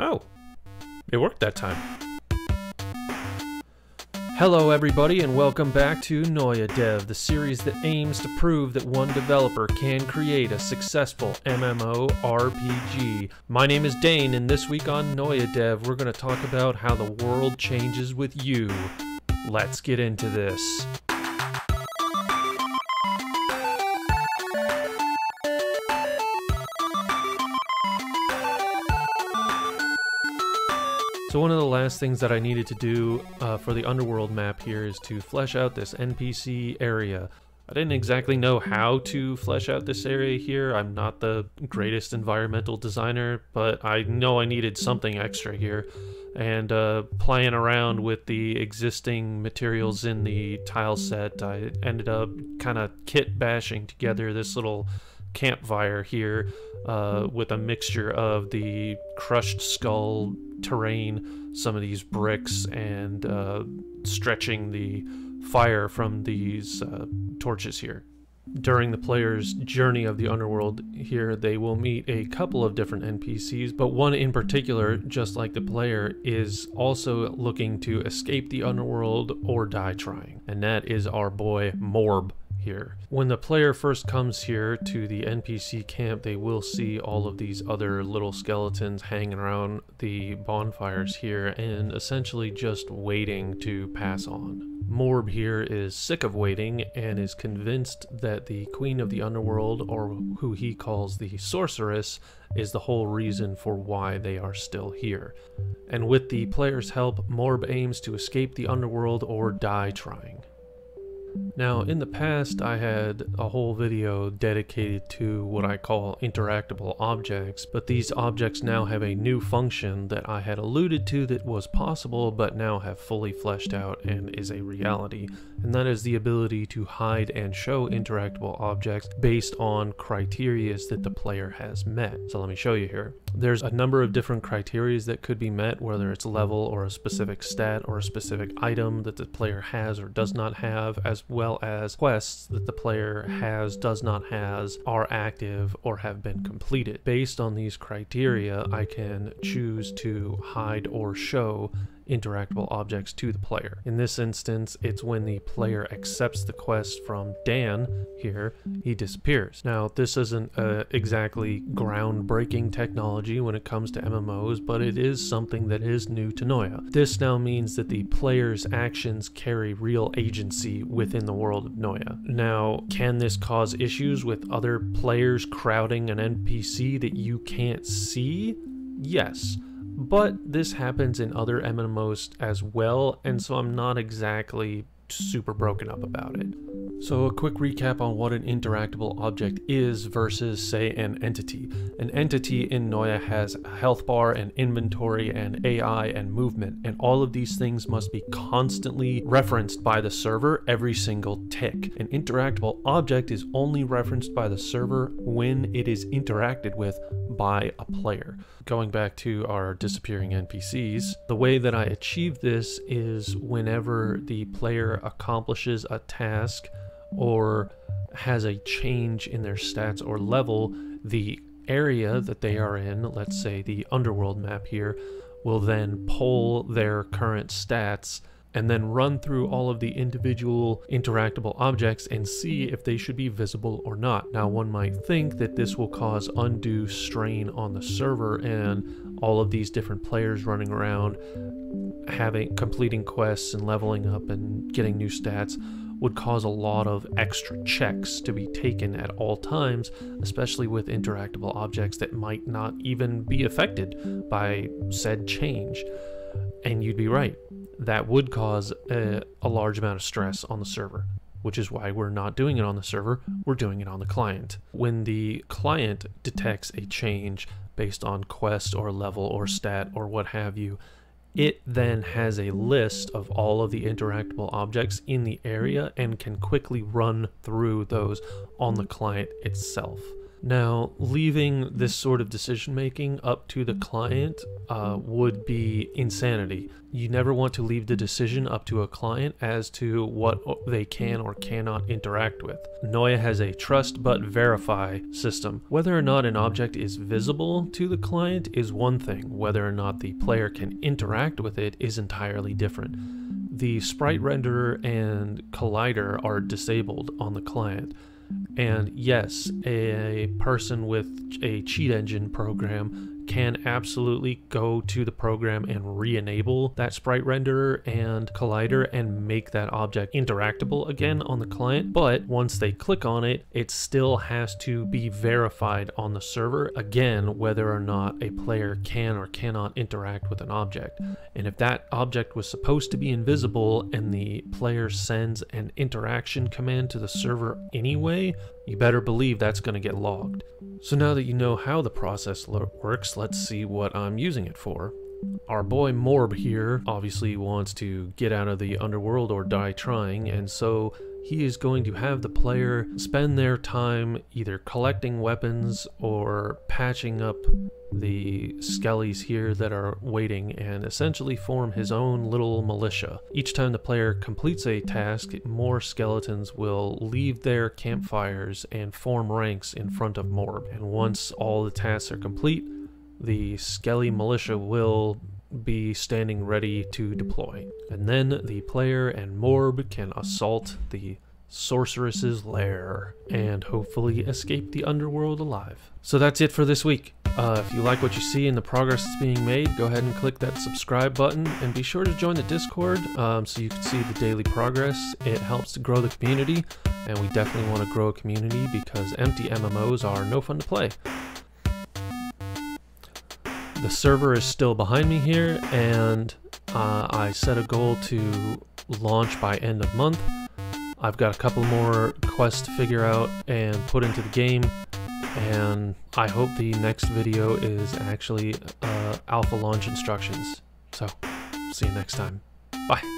Oh, it worked that time. Hello everybody and welcome back to Noia Dev, the series that aims to prove that one developer can create a successful MMORPG. My name is Dane and this week on Noia Dev we're going to talk about how the world changes with you. Let's get into this. So one of the last things that I needed to do for the underworld map here is to flesh out this NPC area. I didn't exactly know how to flesh out this area here. I'm not the greatest environmental designer, but I know I needed something extra here. And playing around with the existing materials in the tile set, I ended up kind of kit bashing together this little campfire here with a mixture of the crushed skull terrain, some of these bricks, and stretching the fire from these torches here. During the player's journey of the underworld here, they will meet a couple of different NPCs, but one in particular, just like the player, is also looking to escape the underworld or die trying, and that is our boy Morb. When the player first comes here to the NPC camp, they will see all of these other little skeletons hanging around the bonfires here and essentially just waiting to pass on. Morb here is sick of waiting and is convinced that the Queen of the Underworld, or who he calls the Sorceress, is the whole reason for why they are still here. And with the player's help, Morb aims to escape the Underworld or die trying. Now, in the past, I had a whole video dedicated to what I call interactable objects, but these objects now have a new function that I had alluded to that was possible but now have fully fleshed out and is a reality, and that is the ability to hide and show interactable objects based on criteria that the player has met. So let me show you here. There's a number of different criteria that could be met, whether it's level or a specific stat or a specific item that the player has or does not have, as well as quests that the player has, does not has, are active, or have been completed. Based on these criteria, I can choose to hide or show interactable objects to the player. In this instance, it's when the player accepts the quest from Dan here, he disappears. Now, this isn't exactly groundbreaking technology when it comes to MMOs, but it is something that is new to Noia. This now means that the player's actions carry real agency within the world of Noia. Now, can this cause issues with other players crowding an NPC that you can't see? Yes. But this happens in other MMOs as well, and so I'm not exactly super broken up about it. So a quick recap on what an interactable object is versus, say, an entity. An entity in Noia has a health bar and inventory and AI and movement, and all of these things must be constantly referenced by the server every single tick. An interactable object is only referenced by the server when it is interacted with by a player. Going back to our disappearing NPCs, the way that I achieve this is whenever the player accomplishes a task or has a change in their stats or level, the area that they are in, let's say the underworld map here, will then poll their current stats and then run through all of the individual interactable objects and see if they should be visible or not. Now, one might think that this will cause undue strain on the server and all of these different players running around, completing quests and leveling up and getting new stats, would cause a lot of extra checks to be taken at all times, especially with interactable objects that might not even be affected by said change. And you'd be right, that would cause a large amount of stress on the server, which is why we're not doing it on the server, we're doing it on the client. When the client detects a change based on quest or level or stat or what have you, it then has a list of all of the interactable objects in the area and can quickly run through those on the client itself. Now, leaving this sort of decision making up to the client would be insanity. You never want to leave the decision up to a client as to what they can or cannot interact with. Noia has a trust but verify system. Whether or not an object is visible to the client is one thing, whether or not the player can interact with it is entirely different. The sprite renderer and collider are disabled on the client. And yes, a person with a cheat engine program can absolutely go to the program and re-enable that sprite renderer and collider and make that object interactable again on the client, but once they click on it, it still has to be verified on the server again whether or not a player can or cannot interact with an object. And if that object was supposed to be invisible and the player sends an interaction command to the server anyway, you better believe that's going to get logged. So now that you know how the process works, let's see what I'm using it for. Our boy Morb here obviously wants to get out of the underworld or die trying, and so he is going to have the player spend their time either collecting weapons or patching up the skellies here that are waiting and essentially form his own little militia. Each time the player completes a task, more skeletons will leave their campfires and form ranks in front of Morb. And once all the tasks are complete, the skelly militia will be standing ready to deploy. And then the player and Morb can assault the sorceress's lair and hopefully escape the underworld alive. So that's it for this week. If you like what you see and the progress that's being made, go ahead and click that subscribe button and be sure to join the Discord so you can see the daily progress. It helps to grow the community, and we definitely want to grow a community because empty MMOs are no fun to play. The server is still behind me here, and I set a goal to launch by end of month. I've got a couple more quests to figure out and put into the game, and I hope the next video is actually alpha launch instructions. So, see you next time. Bye!